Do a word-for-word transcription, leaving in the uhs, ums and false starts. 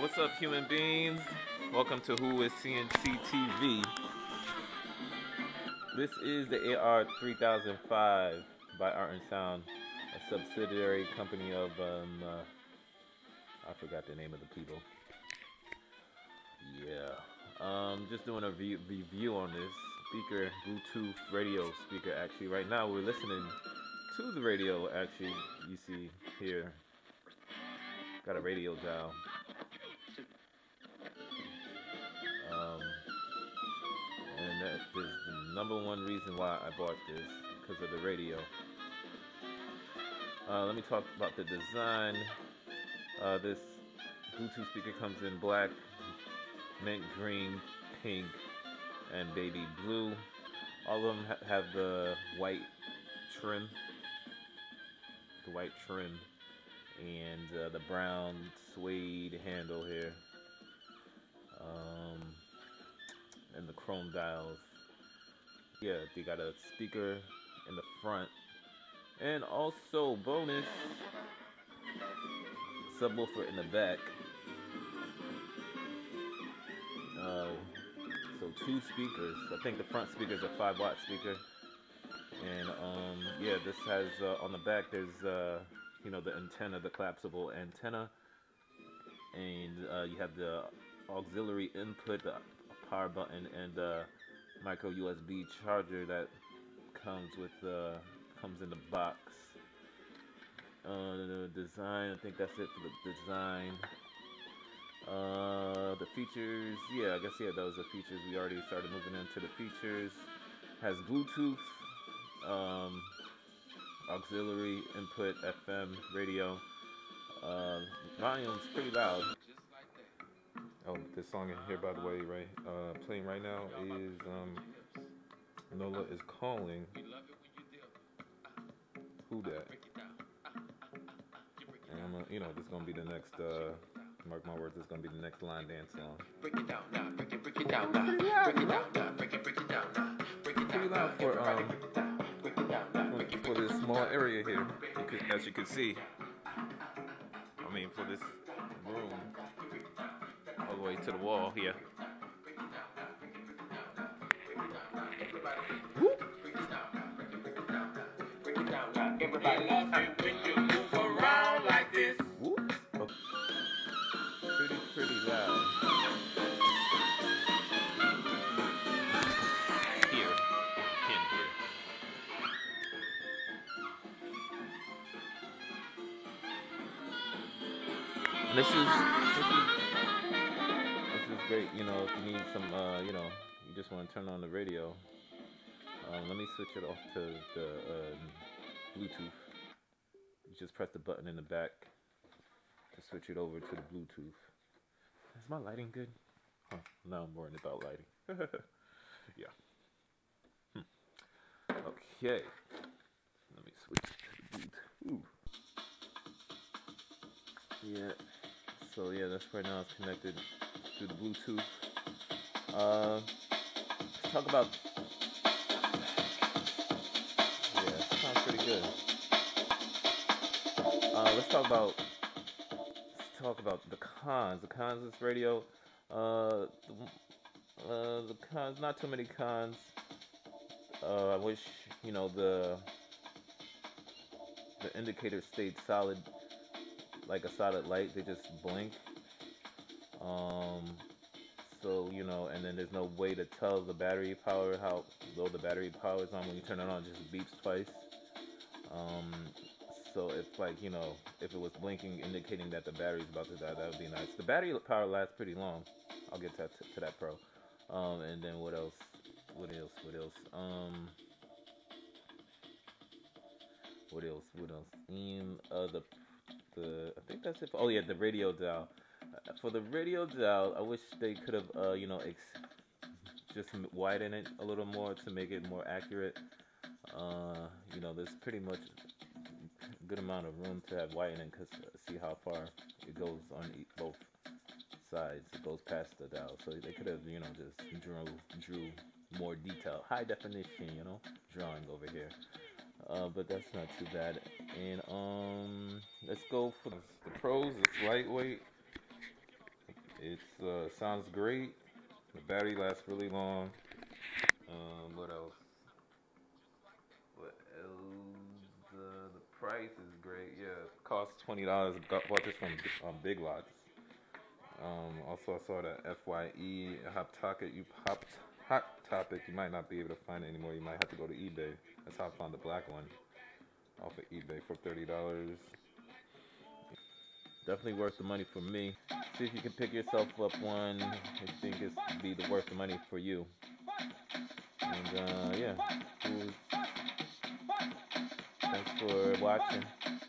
What's up, human beings? Welcome to Who is C N C T V. This is the A R three thousand five by Art and Sound, a subsidiary company of, um, uh, I forgot the name of the people. Yeah. Um, just doing a re review on this speaker, Bluetooth radio speaker, actually. Right now we're listening to the radio, actually, you see here. Got a radio dial. Um, and that is the number one reason why I bought this, because of the radio. Uh, let me talk about the design. Uh, this Bluetooth speaker comes in black, mint green, pink, and baby blue. All of them ha have the white trim. The white trim. And uh, the brown suede handle here, um, and the chrome dials. Yeah, they got a speaker in the front, and also bonus subwoofer in the back. Uh, so two speakers. I think the front speaker is a five watt speaker, and um, yeah, this has uh, on the back there's. Uh, You know, the antenna, the collapsible antenna, and uh, you have the auxiliary input, the power button, and the micro U S B charger that comes with the uh, comes in the box. Uh, the design, I think that's it for the design. Uh, the features, yeah, I guess yeah, those are features. We already started moving into the features. Has Bluetooth. Um, Auxiliary input, F M, radio. Uh, volume's pretty loud. Oh, this song in here, by the way, right? Uh, playing right now is um, Nola Is Calling. Whodat. And I'm, uh, you know, this is gonna be the next. Uh, mark my words, this is gonna be the next line dance song. Break it down now. Break it, break it down now. Break it down now. Break it, break it down now. Break it down now. For um. for this small area here, you could, as you can see, I mean for this room, all the way to the wall here. Whoop. Whoop. Pretty, pretty loud. This is, this is this is great, you know, if you need some, uh, you know, you just want to turn on the radio. Um, let me switch it off to the um, Bluetooth. You just press the button in the back to switch it over to the Bluetooth. Is my lighting good? Huh, now I'm worrying about lighting. Yeah. Hmm. Okay. Let me switch to the Bluetooth. Yeah. So yeah, that's right now it's connected through the Bluetooth. Uh, let's talk about. Yeah, it sounds pretty good. Uh, let's talk about. Let's talk about the cons. The cons of this radio. Uh, the, uh, the cons. Not too many cons. Uh, I wish you know the the indicator stayed solid. Like a solid light, they just blink. Um, so you know, and then there's no way to tell the battery power how low the battery power is on. When you turn it on, it just beeps twice. Um, so it's like you know, if it was blinking, indicating that the battery's about to die, that would be nice. The battery power lasts pretty long. I'll get to to that pro. Um, and then what else? What else? What else? Um. What else? What else? And uh, the The, I think that's it. For, oh yeah, the radio dial. For the radio dial, I wish they could have, uh, you know, ex just widen it a little more to make it more accurate. Uh, you know, there's pretty much a good amount of room to have widening, because see how far it goes on both sides. It goes past the dial, so they could have, you know, just drew drew more detail, high definition, you know, drawing over here. Uh, but that's not too bad. And um, let's go for the pros. It's lightweight. It uh, sounds great. The battery lasts really long. Um, what else? What else? Uh, the price is great. Yeah, it costs twenty dollars. Bought this from um, Big Lots. Um, also, I saw the F Y E Hot Topic. You popped Hot Topic. You might not be able to find it anymore. You might have to go to eBay. That's how I found the black one off of eBay for thirty dollars. Definitely worth the money for me. See if you can pick yourself up one. I think it's be the worth the money for you. And uh, yeah, thanks for watching.